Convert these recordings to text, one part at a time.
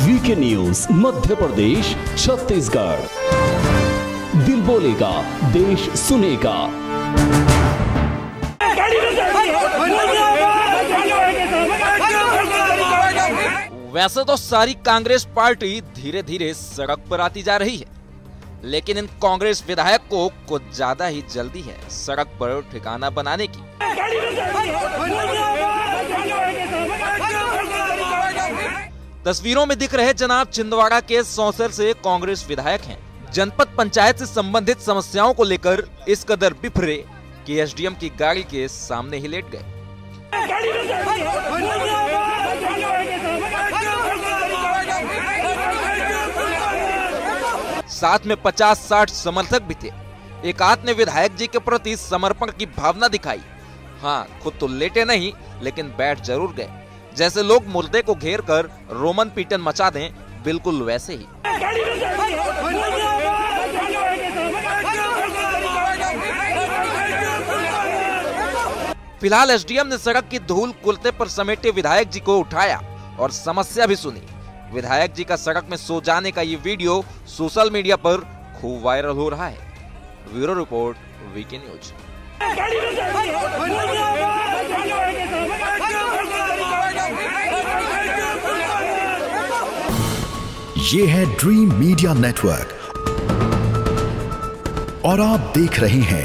VK news Madhya Pradesh Chhattisgarh. दिल बोलेगा, देश सुनेगा। वैसे तो सारी कांग्रेस पार्टी धीरे धीरे सड़क पर आती जा रही है, लेकिन इन कांग्रेस विधायक को कुछ ज्यादा ही जल्दी है सड़क पर ठिकाना बनाने की। तस्वीरों में दिख रहे जनाब छिंदवाड़ा के सौंसर से कांग्रेस विधायक हैं। जनपद पंचायत से संबंधित समस्याओं को लेकर इस कदर बिफरे कि एसडीएम की गाड़ी के सामने ही लेट गए। साथ में 50-60 समर्थक भी थे। एक आध ने विधायक जी के प्रति समर्पण की भावना दिखाई। हाँ, खुद तो लेटे नहीं, लेकिन बैठ जरूर गए। जैसे लोग मुर्दे को घेर कर रोमन पीटन मचा दें, बिल्कुल वैसे ही। फिलहाल एसडीएम ने सड़क की धूल कुर्ते पर समेटे विधायक जी को उठाया और समस्या भी सुनी। विधायक जी का सड़क में सो जाने का ये वीडियो सोशल मीडिया पर खूब वायरल हो रहा है। Bureau report, VK news. ये है ड्रीम मीडिया नेटवर्क और आप देख रहे हैं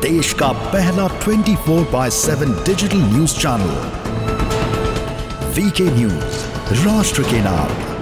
देश का पहला 24/7 digital news channel VK news, राष्ट्र के नाम।